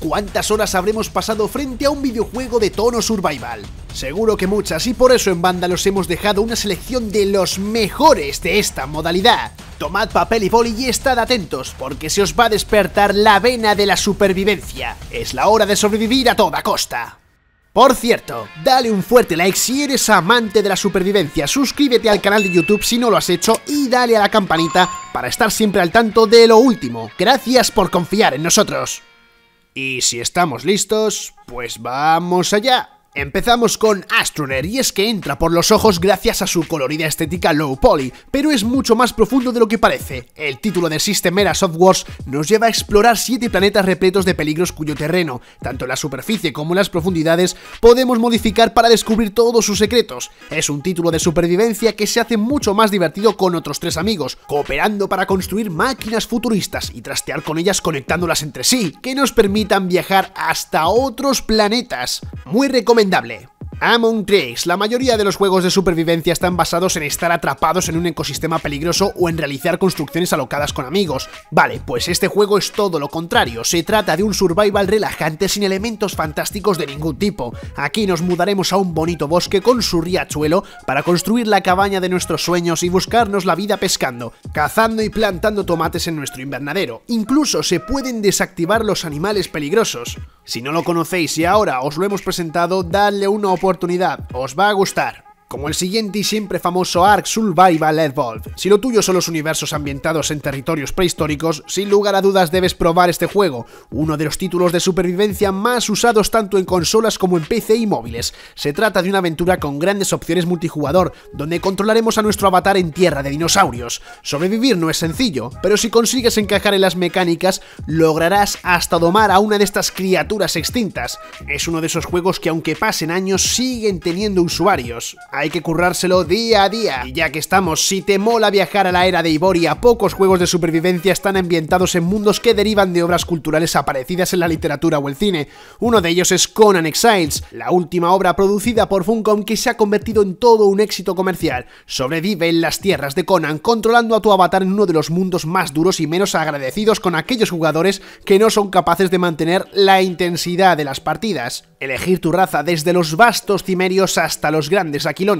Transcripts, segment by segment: ¿Cuántas horas habremos pasado frente a un videojuego de tono survival? Seguro que muchas, y por eso en Vándalos hemos dejado una selección de los mejores de esta modalidad. Tomad papel y boli y estad atentos, porque se os va a despertar la vena de la supervivencia. Es la hora de sobrevivir a toda costa. Por cierto, dale un fuerte like si eres amante de la supervivencia, suscríbete al canal de YouTube si no lo has hecho y dale a la campanita para estar siempre al tanto de lo último. Gracias por confiar en nosotros. Y si estamos listos, pues vamos allá. Empezamos con Astroneer, y es que entra por los ojos gracias a su colorida estética low poly, pero es mucho más profundo de lo que parece. El título de System Era Softworks nos lleva a explorar 7 planetas repletos de peligros cuyo terreno, tanto en la superficie como en las profundidades, podemos modificar para descubrir todos sus secretos. Es un título de supervivencia que se hace mucho más divertido con otros 3 amigos, cooperando para construir máquinas futuristas y trastear con ellas conectándolas entre sí, que nos permitan viajar hasta otros planetas. Muy recomendable. Among Trees. La mayoría de los juegos de supervivencia están basados en estar atrapados en un ecosistema peligroso o en realizar construcciones alocadas con amigos. Vale, pues este juego es todo lo contrario. Se trata de un survival relajante sin elementos fantásticos de ningún tipo. Aquí nos mudaremos a un bonito bosque con su riachuelo para construir la cabaña de nuestros sueños y buscarnos la vida pescando, cazando y plantando tomates en nuestro invernadero. Incluso se pueden desactivar los animales peligrosos. Si no lo conocéis y ahora os lo hemos presentado, dadle una oportunidad, os va a gustar. Como el siguiente y siempre famoso Ark Survival Evolved. Si lo tuyo son los universos ambientados en territorios prehistóricos, sin lugar a dudas debes probar este juego, uno de los títulos de supervivencia más usados tanto en consolas como en PC y móviles. Se trata de una aventura con grandes opciones multijugador, donde controlaremos a nuestro avatar en tierra de dinosaurios. Sobrevivir no es sencillo, pero si consigues encajar en las mecánicas, lograrás hasta domar a una de estas criaturas extintas. Es uno de esos juegos que aunque pasen años, siguen teniendo usuarios. Hay que currárselo día a día. Y ya que estamos, si te mola viajar a la era de Hyboria, pocos juegos de supervivencia están ambientados en mundos que derivan de obras culturales aparecidas en la literatura o el cine. Uno de ellos es Conan Exiles, la última obra producida por Funcom que se ha convertido en todo un éxito comercial. Sobrevive en las tierras de Conan, controlando a tu avatar en uno de los mundos más duros y menos agradecidos con aquellos jugadores que no son capaces de mantener la intensidad de las partidas. Elegir tu raza desde los vastos cimerios hasta los grandes aquilonios.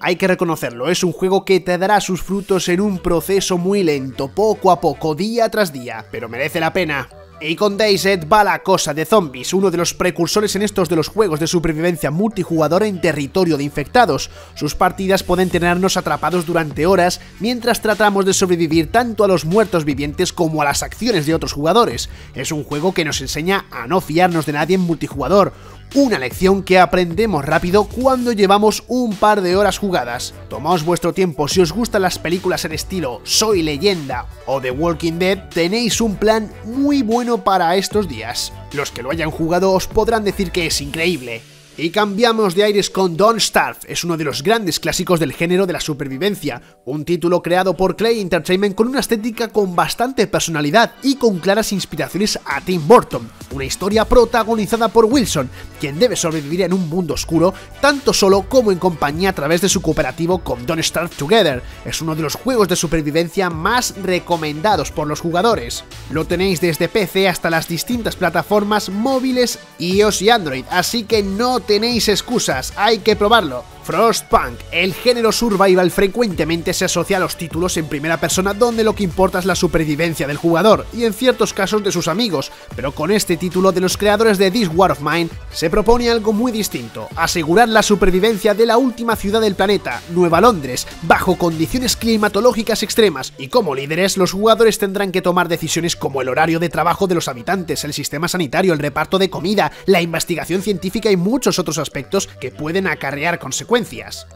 Hay que reconocerlo, es un juego que te dará sus frutos en un proceso muy lento, poco a poco, día tras día, pero merece la pena. Y con DayZ va la cosa de zombies, uno de los precursores en estos de los juegos de supervivencia multijugador en territorio de infectados. Sus partidas pueden tenernos atrapados durante horas mientras tratamos de sobrevivir tanto a los muertos vivientes como a las acciones de otros jugadores. Es un juego que nos enseña a no fiarnos de nadie en multijugador. Una lección que aprendemos rápido cuando llevamos un par de horas jugadas. Tomaos vuestro tiempo, si os gustan las películas en estilo Soy Leyenda o The Walking Dead, tenéis un plan muy bueno para estos días. Los que lo hayan jugado os podrán decir que es increíble. Y cambiamos de aires con Don't Starve, es uno de los grandes clásicos del género de la supervivencia, un título creado por Klei Entertainment con una estética con bastante personalidad y con claras inspiraciones a Tim Burton, una historia protagonizada por Wilson, quien debe sobrevivir en un mundo oscuro, tanto solo como en compañía a través de su cooperativo con Don't Starve Together. Es uno de los juegos de supervivencia más recomendados por los jugadores. Lo tenéis desde PC hasta las distintas plataformas móviles, iOS y Android, así que no tenéis excusas, hay que probarlo. Frostpunk. El género survival frecuentemente se asocia a los títulos en primera persona donde lo que importa es la supervivencia del jugador y en ciertos casos de sus amigos, pero con este título de los creadores de This War of Mine se propone algo muy distinto, asegurar la supervivencia de la última ciudad del planeta, Nueva Londres, bajo condiciones climatológicas extremas, y como líderes los jugadores tendrán que tomar decisiones como el horario de trabajo de los habitantes, el sistema sanitario, el reparto de comida, la investigación científica y muchos otros aspectos que pueden acarrear consecuencias.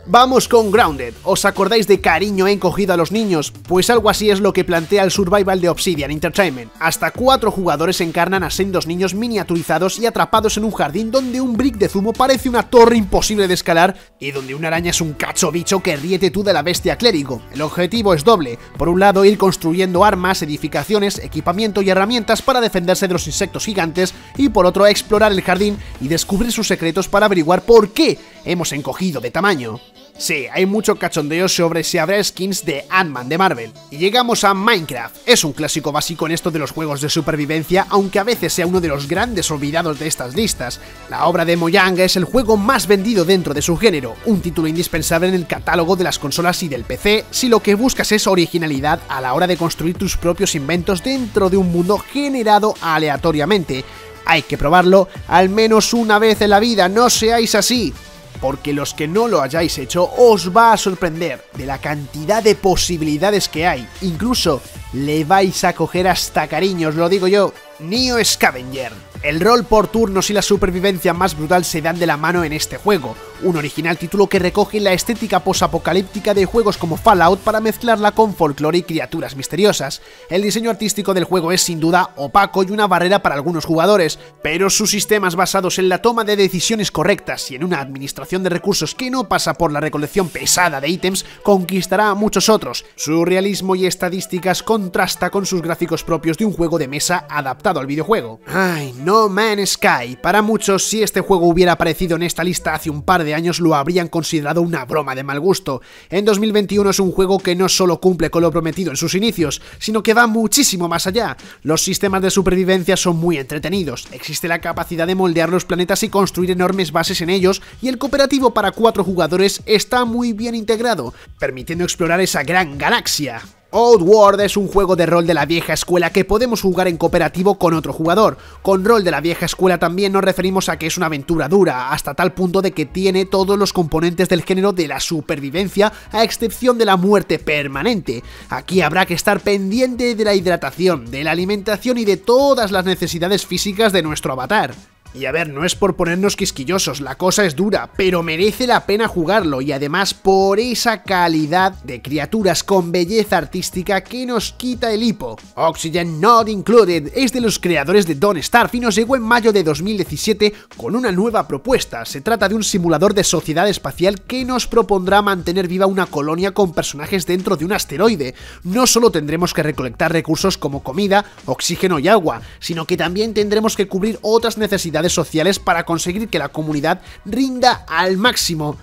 Vamos con Grounded. ¿Os acordáis de Cariño encogido a los niños? Pues algo así es lo que plantea el survival de Obsidian Entertainment. Hasta 4 jugadores encarnan a sendos niños miniaturizados y atrapados en un jardín donde un brick de zumo parece una torre imposible de escalar y donde una araña es un cacho bicho que ríete tú de la bestia clérigo. El objetivo es doble. Por un lado, ir construyendo armas, edificaciones, equipamiento y herramientas para defenderse de los insectos gigantes, y por otro, explorar el jardín y descubrir sus secretos para averiguar por qué hemos encogido de tamaño. Sí, hay mucho cachondeo sobre si habrá skins de Ant-Man de Marvel. Y llegamos a Minecraft. Es un clásico básico en esto de los juegos de supervivencia, aunque a veces sea uno de los grandes olvidados de estas listas. La obra de Mojang es el juego más vendido dentro de su género, un título indispensable en el catálogo de las consolas y del PC, si lo que buscas es originalidad a la hora de construir tus propios inventos dentro de un mundo generado aleatoriamente. Hay que probarlo al menos una vez en la vida, no seáis así, porque los que no lo hayáis hecho os va a sorprender de la cantidad de posibilidades que hay. Incluso le vais a coger hasta cariño, os lo digo yo. Neo Scavenger. El rol por turnos y la supervivencia más brutal se dan de la mano en este juego, un original título que recoge la estética posapocalíptica de juegos como Fallout para mezclarla con folclore y criaturas misteriosas. El diseño artístico del juego es sin duda opaco y una barrera para algunos jugadores, pero sus sistemas basados en la toma de decisiones correctas y en una administración de recursos que no pasa por la recolección pesada de ítems conquistará a muchos otros. Su realismo y estadísticas contrasta con sus gráficos propios de un juego de mesa adaptado al videojuego. Ay, No Man's Sky. Para muchos, si este juego hubiera aparecido en esta lista hace un par de años lo habrían considerado una broma de mal gusto. En 2021 es un juego que no solo cumple con lo prometido en sus inicios, sino que va muchísimo más allá. Los sistemas de supervivencia son muy entretenidos, existe la capacidad de moldear los planetas y construir enormes bases en ellos, y el cooperativo para 4 jugadores está muy bien integrado, permitiendo explorar esa gran galaxia. Old World es un juego de rol de la vieja escuela que podemos jugar en cooperativo con otro jugador. Con rol de la vieja escuela también nos referimos a que es una aventura dura, hasta tal punto de que tiene todos los componentes del género de la supervivencia, a excepción de la muerte permanente. Aquí habrá que estar pendiente de la hidratación, de la alimentación y de todas las necesidades físicas de nuestro avatar. Y a ver, no es por ponernos quisquillosos, la cosa es dura, pero merece la pena jugarlo, y además por esa calidad de criaturas con belleza artística que nos quita el hipo. Oxygen Not Included es de los creadores de Don't Starve y nos llegó en mayo de 2017 con una nueva propuesta. Se trata de un simulador de sociedad espacial que nos propondrá mantener viva una colonia con personajes dentro de un asteroide. No solo tendremos que recolectar recursos como comida, oxígeno y agua, sino que también tendremos que cubrir otras necesidades sociales para conseguir que la comunidad rinda al máximo.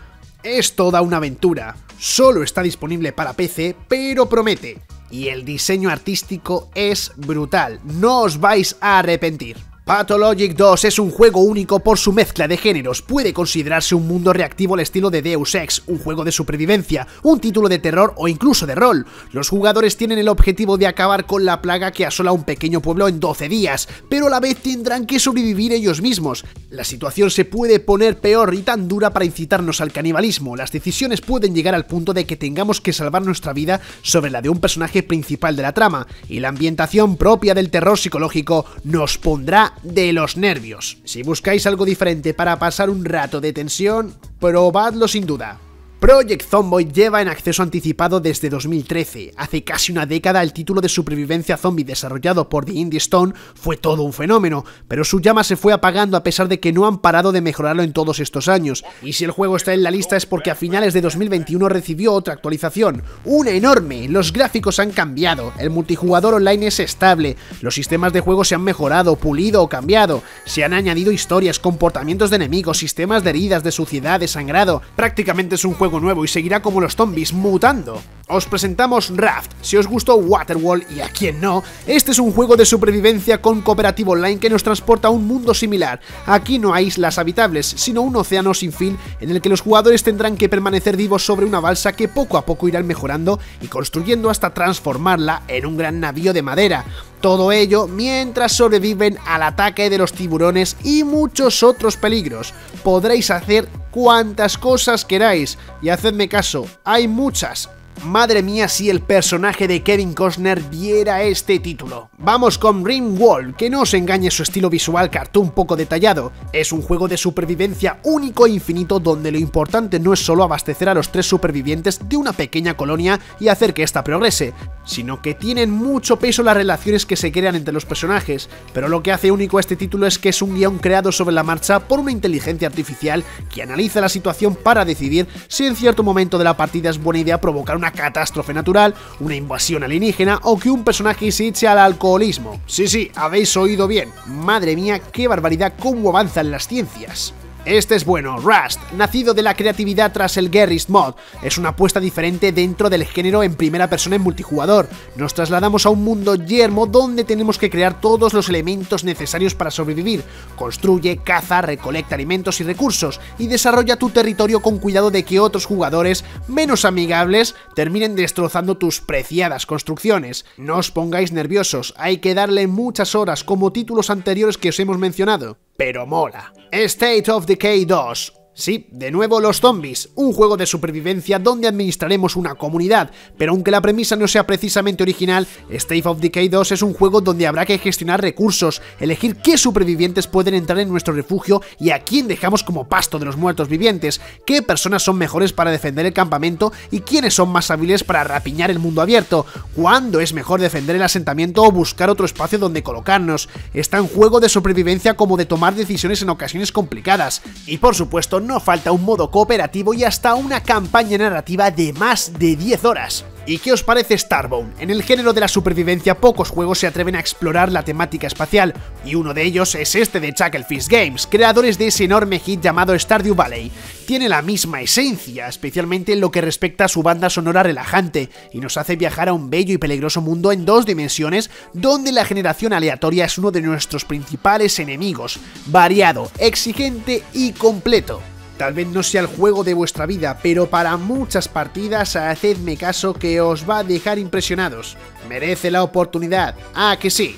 Es toda una aventura. Solo está disponible para PC, pero promete. Y el diseño artístico es brutal. No os vais a arrepentir. Pathologic 2 es un juego único por su mezcla de géneros. Puede considerarse un mundo reactivo al estilo de Deus Ex, un juego de supervivencia, un título de terror o incluso de rol. Los jugadores tienen el objetivo de acabar con la plaga que asola un pequeño pueblo en 12 días, pero a la vez tendrán que sobrevivir ellos mismos. La situación se puede poner peor y tan dura para incitarnos al canibalismo. Las decisiones pueden llegar al punto de que tengamos que salvar nuestra vida sobre la de un personaje principal de la trama, y la ambientación propia del terror psicológico nos pondrá de los nervios. Si buscáis algo diferente para pasar un rato de tensión, probadlo sin duda. Project Zomboid lleva en acceso anticipado desde 2013. Hace casi una década el título de supervivencia zombie desarrollado por The Indie Stone fue todo un fenómeno, pero su llama se fue apagando a pesar de que no han parado de mejorarlo en todos estos años. Y si el juego está en la lista es porque a finales de 2021 recibió otra actualización, una enorme. Los gráficos han cambiado, el multijugador online es estable, los sistemas de juego se han mejorado, pulido o cambiado, se han añadido historias, comportamientos de enemigos, sistemas de heridas, de suciedad, de sangrado. Prácticamente es un juego nuevo y seguirá como los zombies, mutando. Os presentamos Raft. Si os gustó Waterworld, y a quien no, este es un juego de supervivencia con cooperativo online que nos transporta a un mundo similar. Aquí no hay islas habitables, sino un océano sin fin en el que los jugadores tendrán que permanecer vivos sobre una balsa que poco a poco irán mejorando y construyendo hasta transformarla en un gran navío de madera. Todo ello mientras sobreviven al ataque de los tiburones y muchos otros peligros. Podréis hacer cuantas cosas queráis, y hacedme caso, hay muchas. Madre mía, si el personaje de Kevin Costner viera este título. Vamos con Rimworld, que no os engañe su estilo visual cartoon poco detallado. Es un juego de supervivencia único e infinito donde lo importante no es solo abastecer a los 3 supervivientes de una pequeña colonia y hacer que ésta progrese, sino que tienen mucho peso las relaciones que se crean entre los personajes. Pero lo que hace único a este título es que es un guión creado sobre la marcha por una inteligencia artificial que analiza la situación para decidir si en cierto momento de la partida es buena idea provocar una catástrofe natural, una invasión alienígena o que un personaje se eche al alcoholismo. Sí, habéis oído bien. Madre mía, qué barbaridad cómo avanzan las ciencias. Este es bueno, Rust, nacido de la creatividad tras el Garry's Mod, es una apuesta diferente dentro del género en primera persona en multijugador. Nos trasladamos a un mundo yermo donde tenemos que crear todos los elementos necesarios para sobrevivir. Construye, caza, recolecta alimentos y recursos y desarrolla tu territorio con cuidado de que otros jugadores menos amigables terminen destrozando tus preciadas construcciones. No os pongáis nerviosos, hay que darle muchas horas como títulos anteriores que os hemos mencionado, pero mola. State of Decay 2. Sí, de nuevo los zombies, un juego de supervivencia donde administraremos una comunidad, pero aunque la premisa no sea precisamente original, State of Decay 2 es un juego donde habrá que gestionar recursos, elegir qué supervivientes pueden entrar en nuestro refugio y a quién dejamos como pasto de los muertos vivientes, qué personas son mejores para defender el campamento y quiénes son más hábiles para rapiñar el mundo abierto, cuándo es mejor defender el asentamiento o buscar otro espacio donde colocarnos. Está en juego de supervivencia como de tomar decisiones en ocasiones complicadas, y por supuesto no falta un modo cooperativo y hasta una campaña narrativa de más de 10 horas. ¿Y qué os parece Starbound? En el género de la supervivencia pocos juegos se atreven a explorar la temática espacial, y uno de ellos es este de Chucklefish Games, creadores de ese enorme hit llamado Stardew Valley. Tiene la misma esencia, especialmente en lo que respecta a su banda sonora relajante, y nos hace viajar a un bello y peligroso mundo en dos dimensiones donde la generación aleatoria es uno de nuestros principales enemigos, variado, exigente y completo. Tal vez no sea el juego de vuestra vida, pero para muchas partidas hacedme caso que os va a dejar impresionados. Merece la oportunidad, ¿a que sí?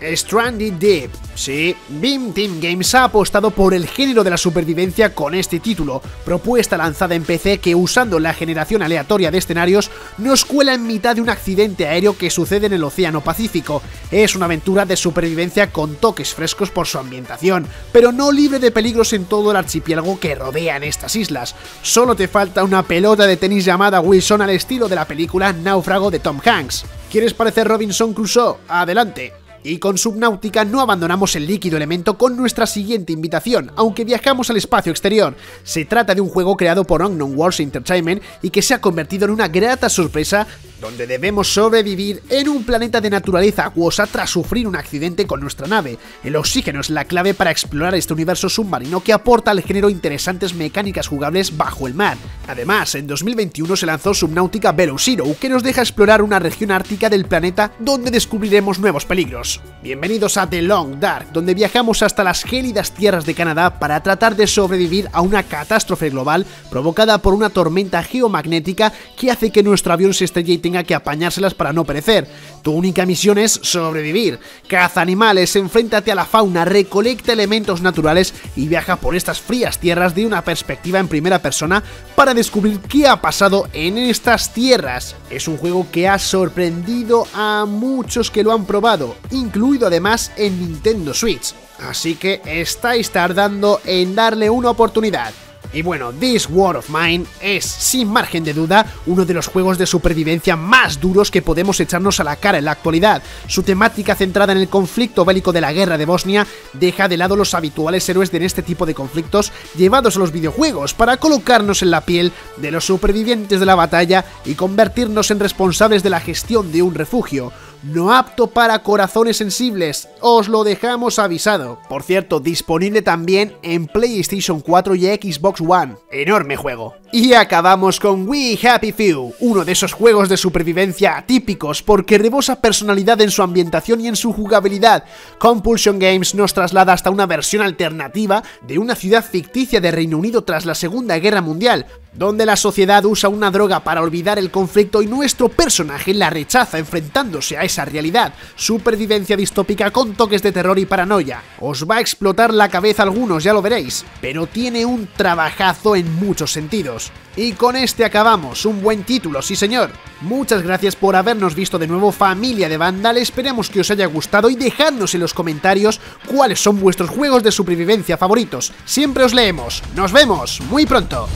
Stranded Deep. Sí, Beam Team Games ha apostado por el género de la supervivencia con este título, propuesta lanzada en PC que usando la generación aleatoria de escenarios nos cuela en mitad de un accidente aéreo que sucede en el Océano Pacífico. Es una aventura de supervivencia con toques frescos por su ambientación, pero no libre de peligros en todo el archipiélago que rodean estas islas. Solo te falta una pelota de tenis llamada Wilson al estilo de la película Náufrago de Tom Hanks. ¿Quieres parecer Robinson Crusoe? Adelante. Y con Subnautica no abandonamos el líquido elemento con nuestra siguiente invitación, aunque viajamos al espacio exterior. Se trata de un juego creado por Unknown Worlds Entertainment y que se ha convertido en una grata sorpresa donde debemos sobrevivir en un planeta de naturaleza acuosa tras sufrir un accidente con nuestra nave. El oxígeno es la clave para explorar este universo submarino que aporta al género interesantes mecánicas jugables bajo el mar. Además, en 2021 se lanzó Subnautica Below Zero, que nos deja explorar una región ártica del planeta donde descubriremos nuevos peligros. Bienvenidos a The Long Dark, donde viajamos hasta las gélidas tierras de Canadá para tratar de sobrevivir a una catástrofe global provocada por una tormenta geomagnética que hace que nuestro avión se estrelle y tenga que apañárselas para no perecer. Tu única misión es sobrevivir. Caza animales, enfréntate a la fauna, recolecta elementos naturales y viaja por estas frías tierras de una perspectiva en primera persona para descubrir qué ha pasado en estas tierras. Es un juego que ha sorprendido a muchos que lo han probado, incluido además en Nintendo Switch. Así que estáis tardando en darle una oportunidad. Y bueno, This War of Mine es, sin margen de duda, uno de los juegos de supervivencia más duros que podemos echarnos a la cara en la actualidad. Su temática centrada en el conflicto bélico de la guerra de Bosnia deja de lado los habituales héroes de este tipo de conflictos llevados a los videojuegos para colocarnos en la piel de los supervivientes de la batalla y convertirnos en responsables de la gestión de un refugio. No apto para corazones sensibles, os lo dejamos avisado. Por cierto, disponible también en PlayStation 4 y Xbox One. Enorme juego. Y acabamos con We Happy Few, uno de esos juegos de supervivencia atípicos porque rebosa personalidad en su ambientación y en su jugabilidad. Compulsion Games nos traslada hasta una versión alternativa de una ciudad ficticia de Reino Unido tras la Segunda Guerra Mundial, donde la sociedad usa una droga para olvidar el conflicto y nuestro personaje la rechaza enfrentándose a esa realidad. Supervivencia distópica con toques de terror y paranoia. Os va a explotar la cabeza a algunos, ya lo veréis, pero tiene un trabajazo en muchos sentidos. Y con este acabamos, un buen título, sí señor. Muchas gracias por habernos visto de nuevo, familia de Vandal, esperemos que os haya gustado y dejadnos en los comentarios cuáles son vuestros juegos de supervivencia favoritos. Siempre os leemos, nos vemos muy pronto.